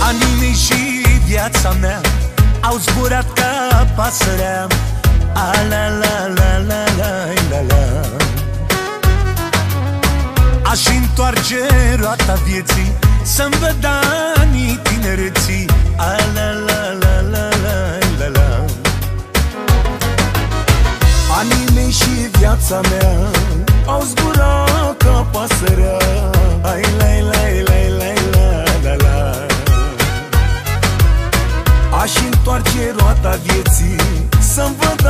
Anii și viața mea au zburat ca pasărea. Ala la la la la la la. Aș întoarce roata vieții să-mi văd anii tinereții. Ala la la la la la la. Anii mei și viața mea au zburat ca pasărea. Ai la la la la la la. Aș întoarce roata vieții să-mi văd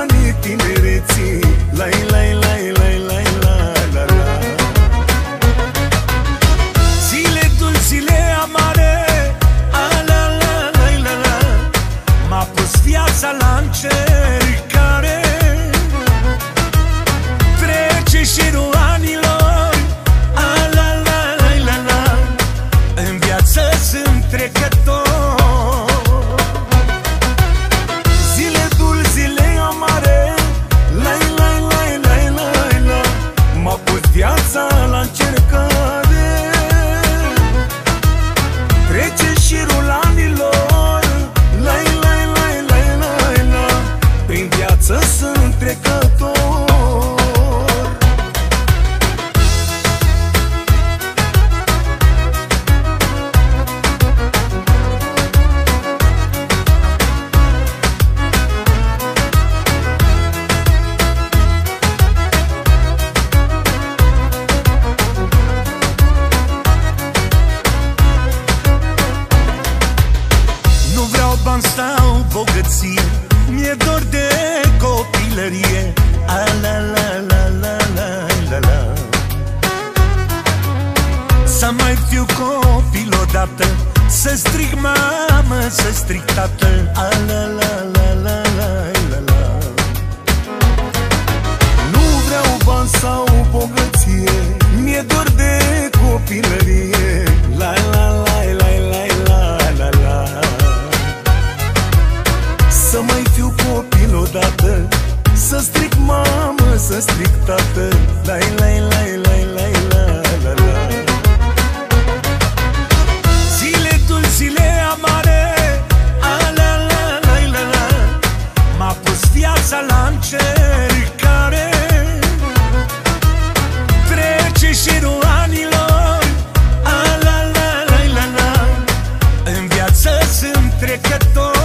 anii tinereții. Lai, lai, lai, lai, lai, lai, lai, lai. Zile dulci, zile amare, ala, la, la, la, la. M-a pus viața la încercare. Trece șirul anilor, ala, la, la, la, la. În viață sunt trecător. Stau bogăție, mi-e dor de copilărie. Ala la la la la la la. Să mai fiu copil odată, să strig mamă, să strig tată. Ala la la la la la. Nu vreau bani sau bogăție, mi-e dor de copilărie. La la la. Să mai fiu copil odată, să stric mamă, să stric tată. Lai, lai, lai, lai, lai, lai, lai, lai. Zile dulci, zile amare, ala, la, la, la, la. M-a pus viața la încercare. Trece șirul anilor, ala, la, la, la, la. În viață sunt trecător.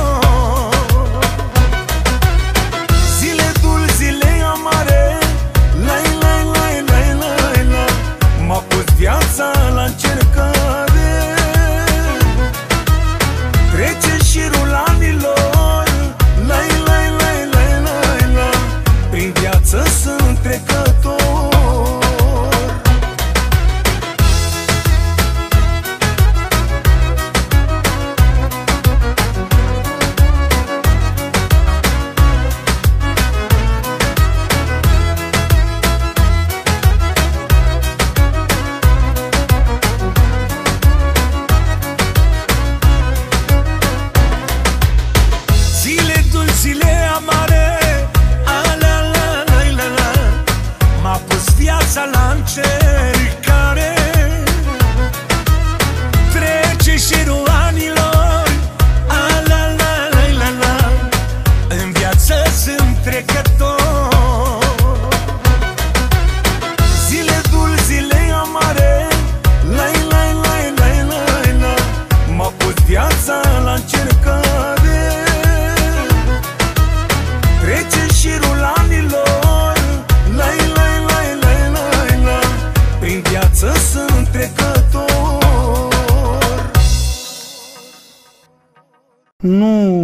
Nu.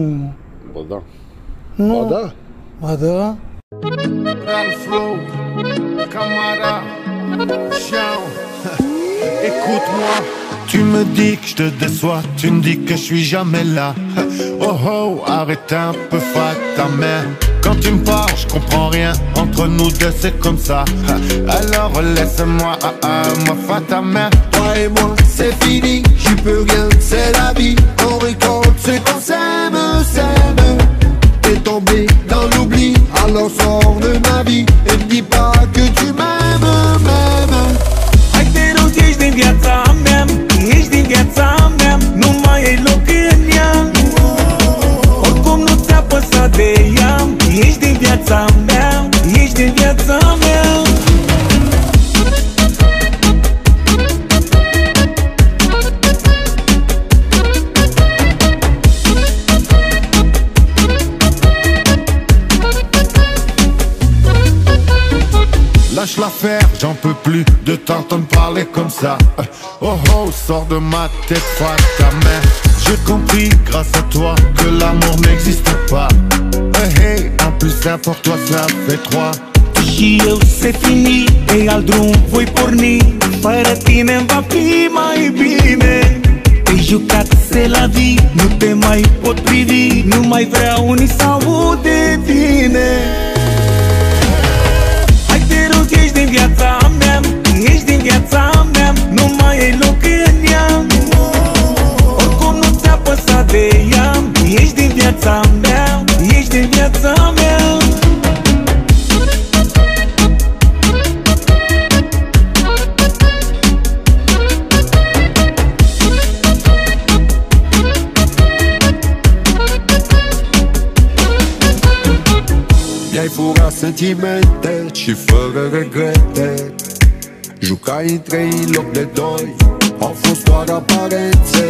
Ba da. Nu. Ba da. Ba da. Ralflow, Camara, Jean, écoute-moi. Tu me dis que je te déçois, tu me dis que je suis jamais là. Oh oh, arrête un peu, fat ta mère. Quand tu me parles, je comprends rien. Entre nous deux, c'est comme ça. Alors laisse-moi, moi fat ta mère. Toi et moi, c'est fini. J'y peux rien, c'est la vie. On récolte ce qu'on s'aime, s'aime. l'en sort de ma vie. Et me dis pas que tu m'aimes, m'aimes. Hai te rog, ieși din viața mea, ieși din viața mea, nu mai e loc în ea. Oricum nu ți-a păsat de ea, ieși din viața mea, ieși din viața mea. Lâche l'affaire, j'en peux plus de t'entendre parler comme ça. Oh oh, sors de ma tête, fuck ta mère. J'ai compris grâce à toi que l'amour n'existe pas. Hey, hey, un plus un pour toi, ça fait trois. Și eu se fini, pe alt drum voi porni. Fără tine-mi va fi mai bine. Te-ai jucat, c'est la vie, nu te mai pot privi. Nu mai vreau unii să aud de tine. Ești din viața mea, ești din viața mea, nu mai e loc în ea. Oricum nu ți-a păsat de ea, ești din viața mea, ești din viața mea. Mi-ai furat sentimente și fără regrete. Jucai între ei în loc de doi. Au fost doar aparențe,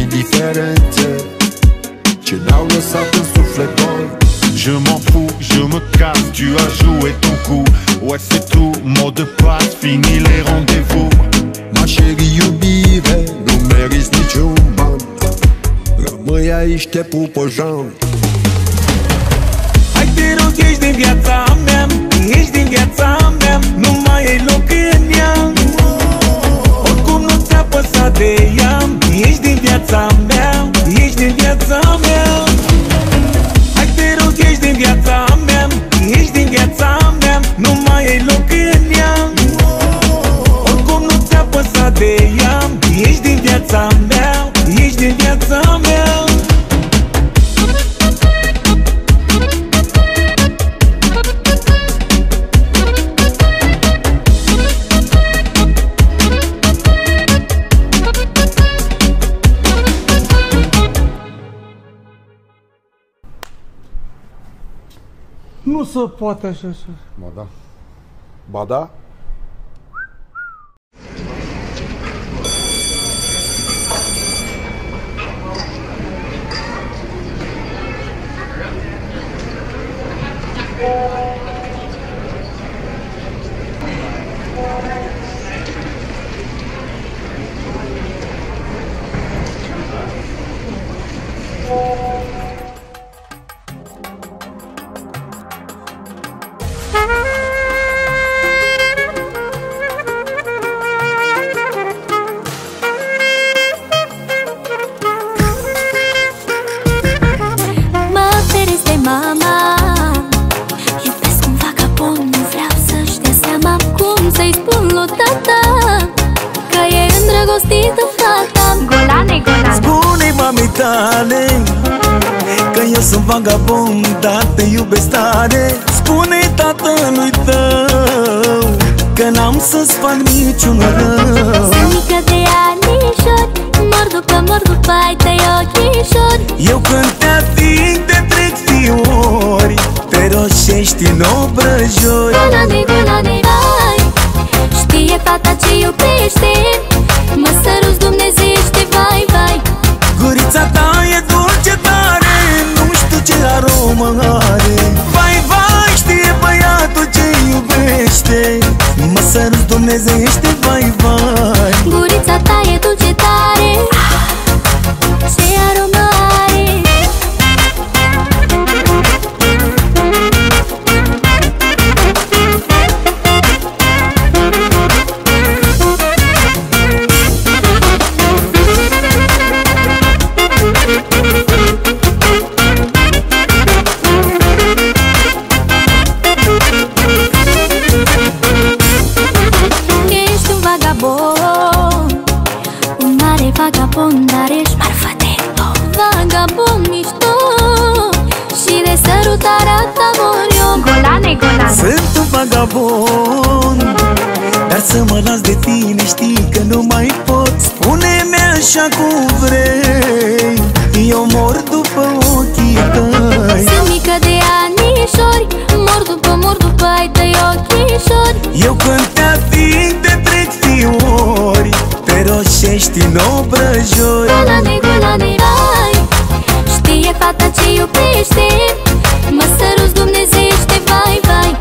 indiferențe, ce n-au lăsat în suflet doi. Je m'en fous, je me casse, tu as joué ton coup. Ouais c'est tout, mot de passe, fini les rendez-vous. Ma chérie iubire, nu meriți niciun ban. Rămâi aici, te pup pe jamb. Ești din viața mea, ești din viața mea, nu mai e loc în ea. Oricum nu ți-a păsat de ea, ești din viața mea, ești din viața mea. Hai te rog, ești din viața mea, ești din viața mea, nu mai e loc în ea. Oricum nu ți-a păsat de ea, ești din viața mea, ești din viața mea. Nu se poate așa, așa. Ba da. Ba da? Că eu sunt vagabond, dar te iubesc tare. Spune-i tatălui tău că n-am să-ți fac niciun rău. Sunt mică de anișori, mor după ai tăi ochișori. Eu când te ating te trec fiori, te roșești în obrăjori. Golane, golane, ai, știe fata ce iubește, mă săruți dumnezeiește, vai, vai. Gurița ta e dulce tare, nu știu ce aromă are. Vai, vai, știe băiatul ce iubește, mă săruți dumnezeiește, vai, vai. Gurița ta e dulce tare, ce aromă are. Legoland. Sunt un vagabond, dar să mă las de tine, știi că nu mai pot. Spune-mi așa cum vrei, eu mor după ochii tăi. Sunt mică de anișori, mor după ai tăi ochișori. Eu când te ating de trec fiori, te roșești în obrăjori. Golane, vai, știe fata ce iubește, mă săruți dumnezeiește, vai, vai.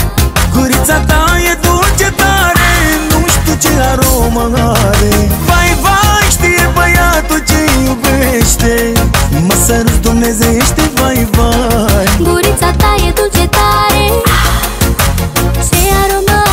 Gurița ta e dulce tare, nu știu ce aromă are. Vai, vai, știe băiatul ce iubește, mă săruți dumnezeiește, vai, vai. Gurița ta e dulce tare, ce aromă are.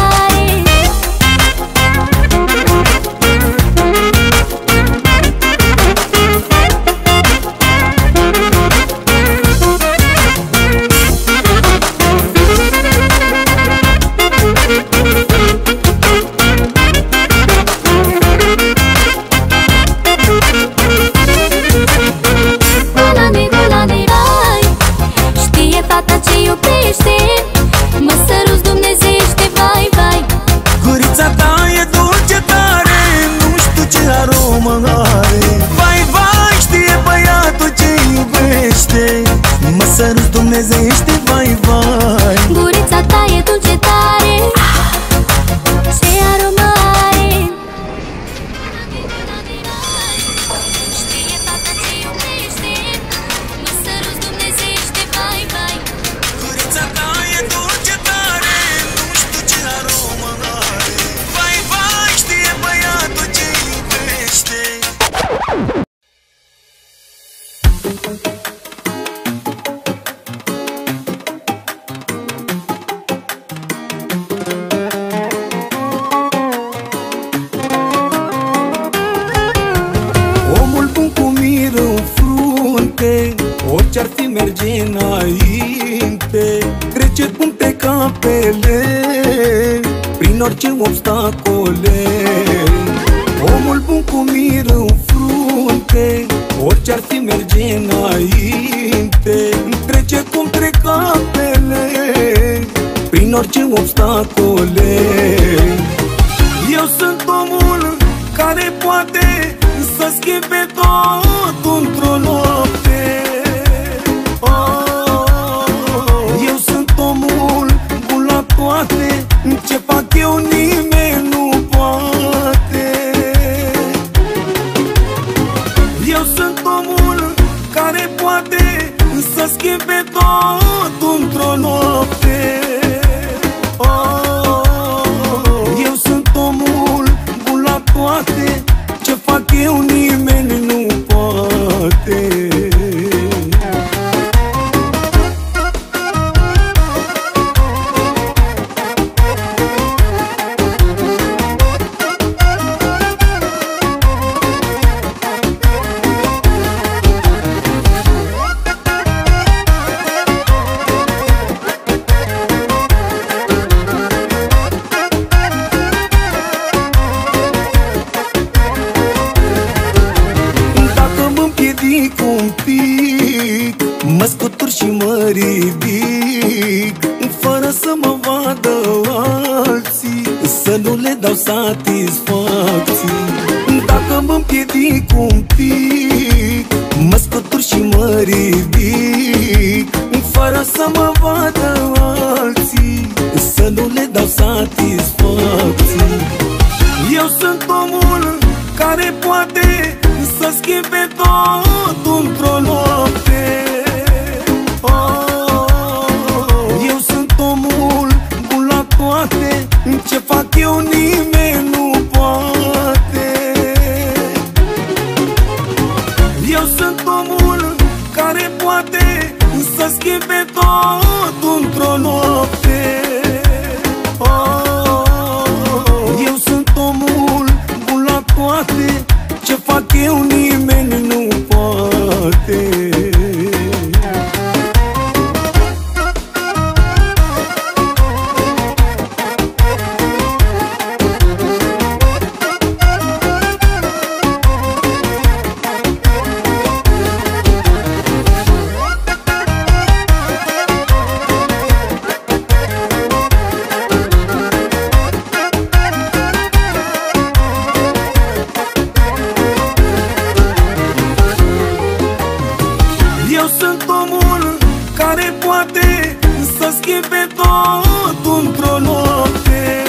sunt omul care poate să schimbe tot într-o noapte.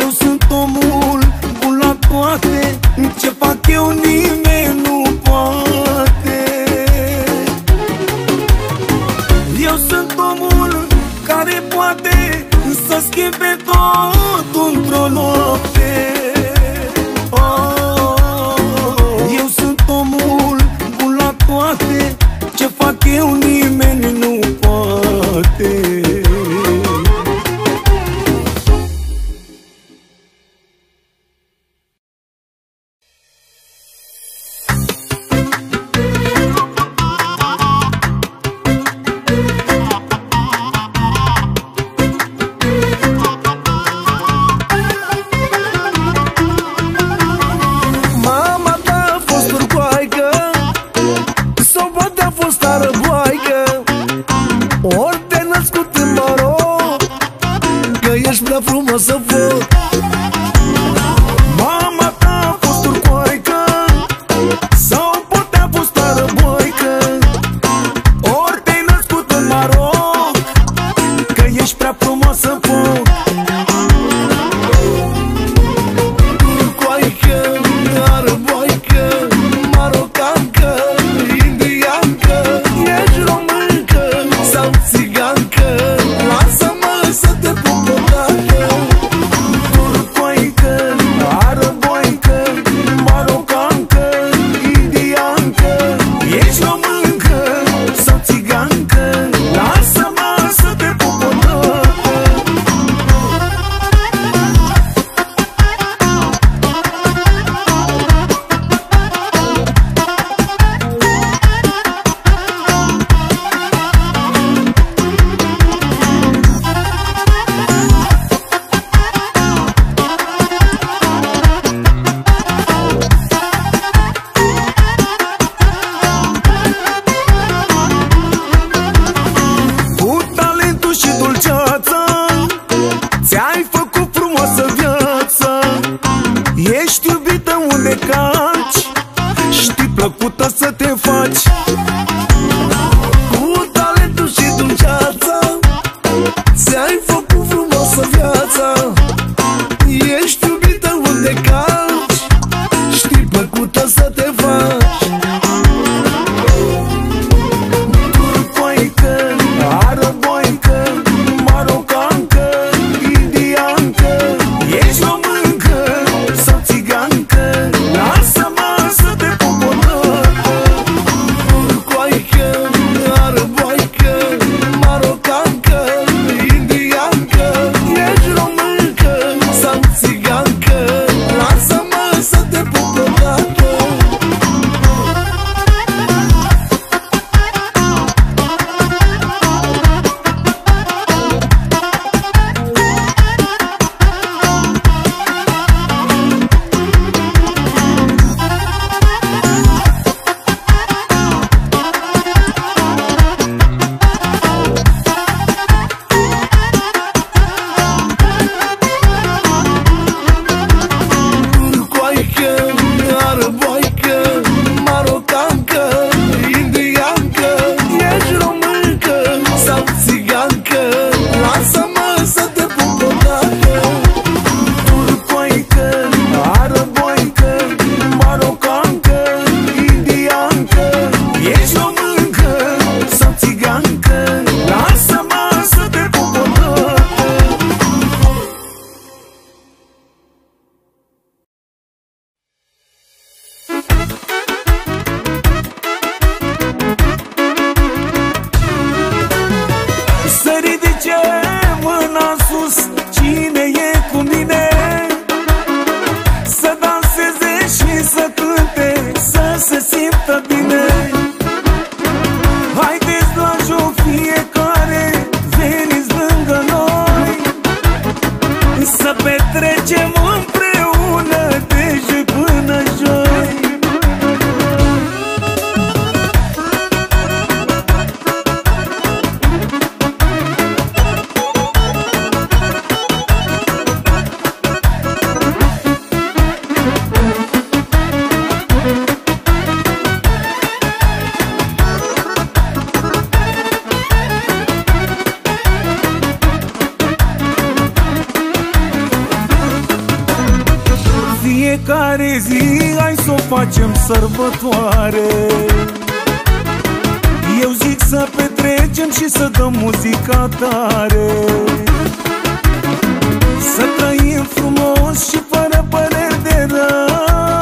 Eu sunt omul cu la toate, ce fac eu nimeni nu poate. Eu sunt omul care poate să schimbe tot într-o noapte. Ce fac eu nimeni nu poate. Mama ta a fost turcoaică sau poate a fost arăboică, ori te-ai născut în Maroc, că ești prea frumoasă foc. Turcoaică, arăboică, marocancă, indiancă, ești româncă sau țigancă, lasă-mă să te pup o dată. fiecare zi, hai să o facem sărbătoare. Eu zic să petrecem și să dăm muzica tare, să trăim frumos și fără păreri de rău.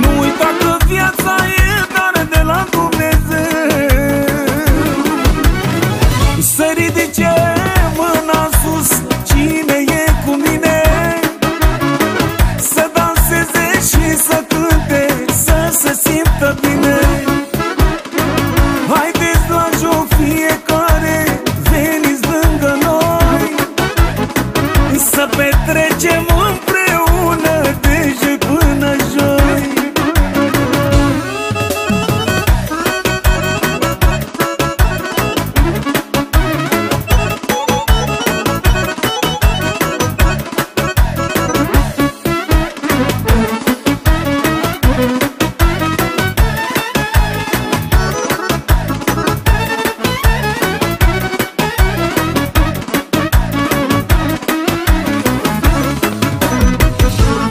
Nu uita că viața e dare de la Dumnezeu. Să ridice mâna sus cine e cu mine, să danseze și să cânte, să se simtă bine. Haideți, dragi-o fiecare, veniți lângă noi, să petrecem împreună de joi până joi.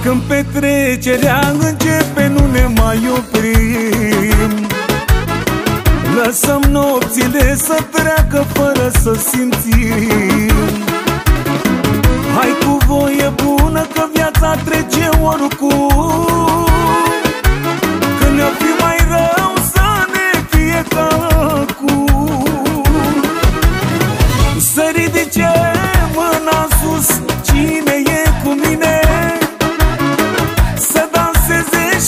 Când petrecerea începe, nu ne mai oprim, lăsăm nopțile să treacă fără să simțim. Hai cu voie bună că viața trece oricum, când ne-o fi mai rău să ne fie ca acum. Să ridice mâna sus cine e cu mine,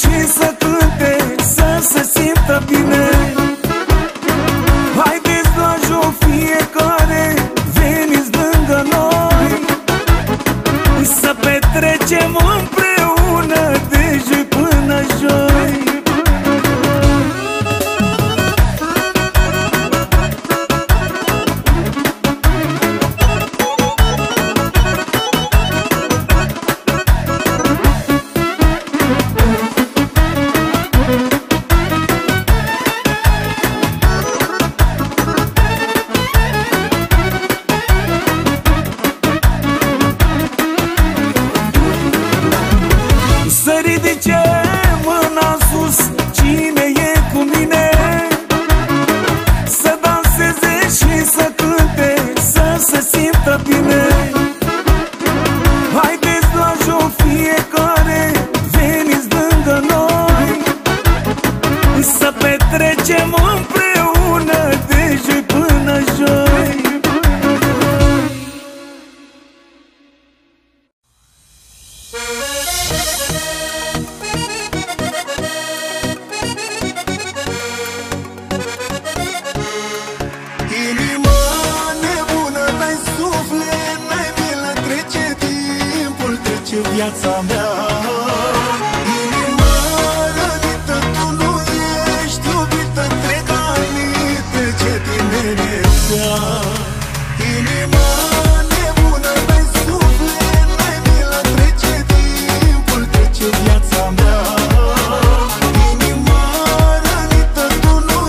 și să cânte, să se simtă bine. Haideți, dragi-o fiecare, veniți lângă noi, să petrecem împreună de joi până joi. Să ridice mâna sus cine e cu mine, să danseze și să cânte, să se simtă bine. Haideți, dragi-o fiecare, veniți lângă noi, să petrecem împreună de joi până joi. Viața mea, inima rănită, tu nu ești iubită, trec anii, trece tinerețea. Inima nebună, dai suflet, dai milă, trece timpul, trece viața mea. Inima rănită, tu nu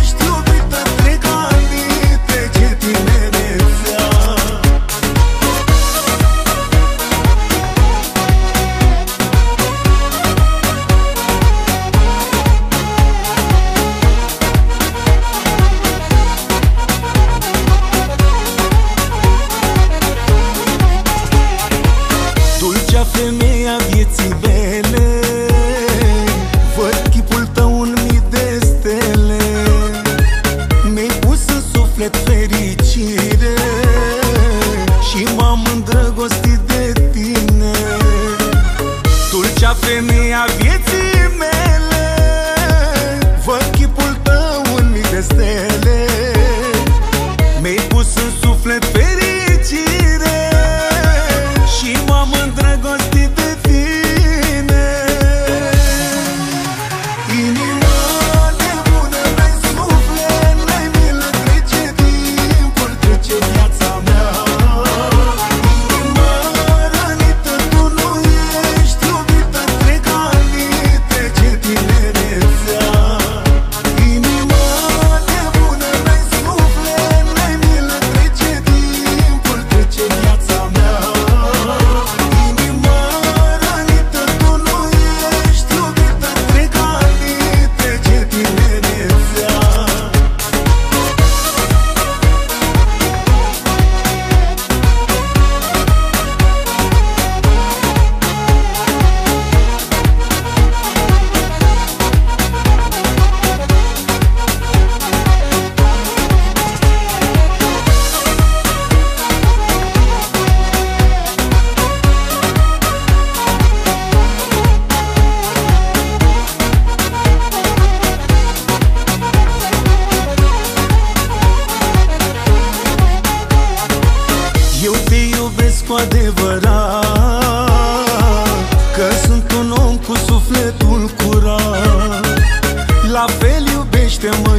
ești iubită, trec anii, trece tinerețea.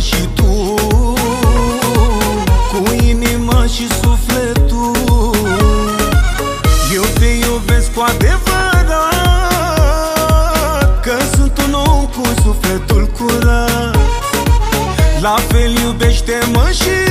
și tu, cu inima și sufletul. Eu te iubesc cu adevărat, că sunt un om cu sufletul curat. La fel iubește-mă și